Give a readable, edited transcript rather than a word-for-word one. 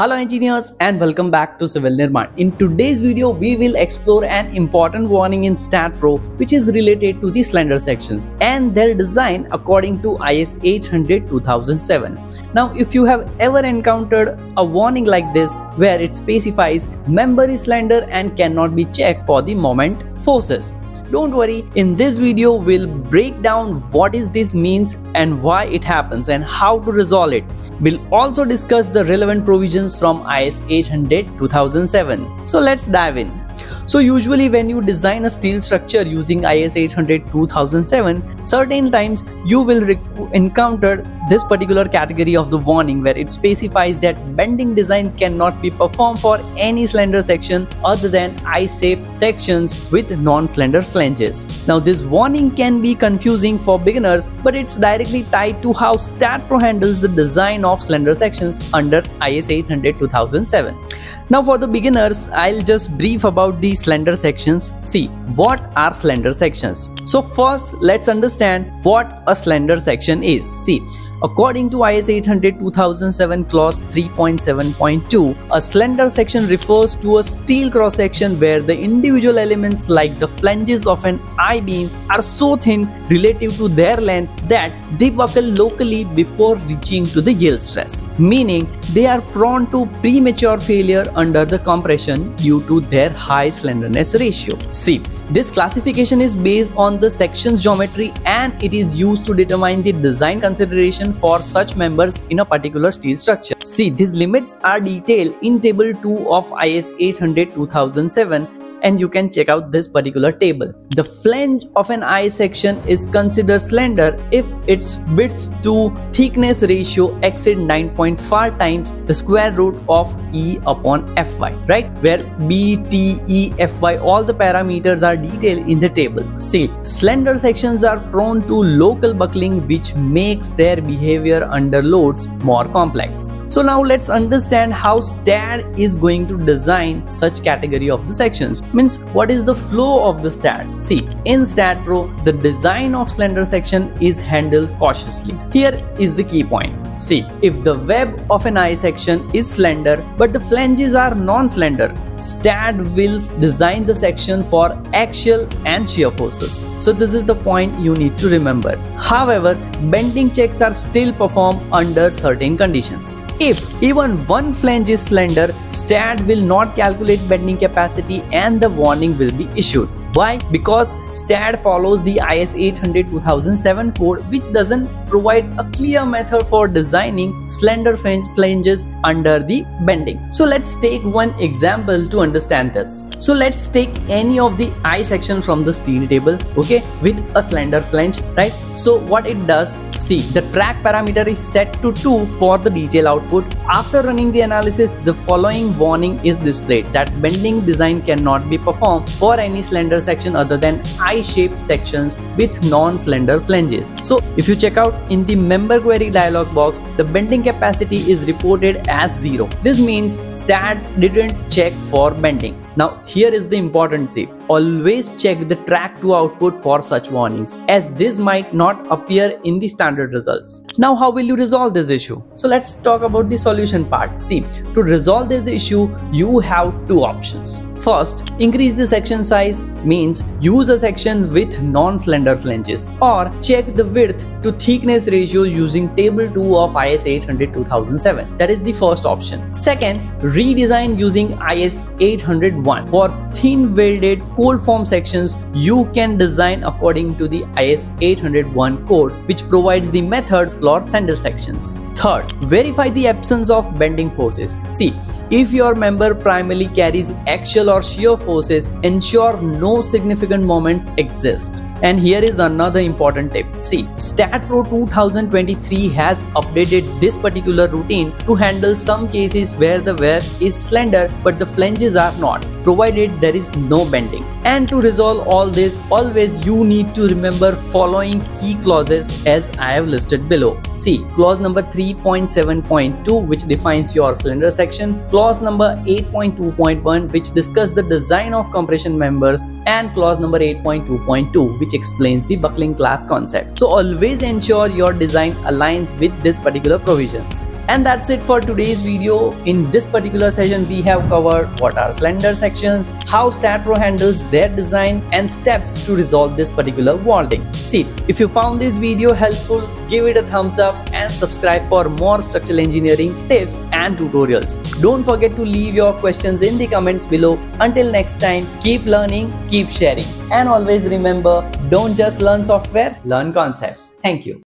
Hello engineers and welcome back to Civil Nirman. In today's video we will explore an important warning in STAAD Pro which is related to the slender sections and their design according to IS 800-2007. Now if you have ever encountered a warning like this where it specifies member is slender and cannot be checked for the moment forces, don't worry, in this video we'll break down what is this means and why it happens and how to resolve it. We'll also discuss the relevant provisions from IS 800-2007. So let's dive in. So usually when you design a steel structure using IS 800-2007, certain times you will encounter this particular category of the warning where it specifies that bending design cannot be performed for any slender section other than I-shaped sections with non-slender flanges. Now this warning can be confusing for beginners, but it's directly tied to how STAAD Pro handles the design of slender sections under IS 800-2007. Now for the beginners, I'll just brief about the slender sections. See, what are slender sections? So first, let's understand what a slender section is. See, according to IS 800-2007 clause 3.7.2, a slender section refers to a steel cross-section where the individual elements like the flanges of an I-beam are so thin relative to their length that they buckle locally before reaching to the yield stress, meaning they are prone to premature failure under the compression due to their high slenderness ratio. See, this classification is based on the section's geometry and it is used to determine the design consideration for such members in a particular steel structure. See, these limits are detailed in Table 2 of IS 800-2007 and you can check out this particular table. The flange of an I section is considered slender if its width to thickness ratio exceeds 9.5 times the square root of E upon Fy, right? Where B, T, E, Fy, all the parameters are detailed in the table. See, slender sections are prone to local buckling which makes their behavior under loads more complex. So now let's understand how STAAD is going to design such category of the sections. Means what is the flow of the STAAD? See, in STAAD Pro, the design of slender section is handled cautiously. Here is the key point. See, if the web of an I section is slender but the flanges are non-slender, STAAD will design the section for axial and shear forces. So this is the point you need to remember. However, bending checks are still performed under certain conditions. If even one flange is slender, STAAD will not calculate bending capacity and the warning will be issued. Why? Because STAAD follows the IS 800-2007 code which doesn't provide a clear method for designing slender flanges under the bending. So let's take one example to understand this. So let's take any of the I section from the steel table, okay, with a slender flange, right? So what it does, see, the track parameter is set to 2 for the detail output. After running the analysis, the following warning is displayed that bending design cannot be performed for any slender section other than I-shaped sections with non-slender flanges. So if you check out in the member query dialog box, the bending capacity is reported as 0. This means STAAD didn't check for bending. Now here is the important tip. Always check the track to output for such warnings as this might not appear in the standard results. Now how will you resolve this issue? So let's talk about the solution part. See, to resolve this issue you have two options. First, increase the section size, means use a section with non-slender flanges, or check the width to thickness ratio using Table 2 of IS 800-2007. That is the first option. Second, redesign using IS 800-1. For thin welded cold form sections, you can design according to the IS 800-1 code which provides the method for slender sections. Third, verify the absence of bending forces. See, if your member primarily carries axial or shear forces, ensure no significant moments exist. And here is another important tip. See, STAAD Pro 2023 has updated this particular routine to handle some cases where the web is slender but the flanges are not. provided there is no bending. And to resolve all this, always you need to remember following key clauses as I have listed below. See clause number 3.7.2, which defines your cylinder section, clause number 8.2.1, which discuss the design of compression members, and clause number 8.2.2, which explains the buckling class concept. So always ensure your design aligns with this particular provisions. And that's it for today's video. In this particular session, we have covered what are cylinder sections, how STAAD Pro handles their design, and steps to resolve this particular welding. See, if you found this video helpful, give it a thumbs up and subscribe for more structural engineering tips and tutorials. Don't forget to leave your questions in the comments below. Until next time, keep learning, keep sharing, and always remember, don't just learn software, learn concepts. Thank you.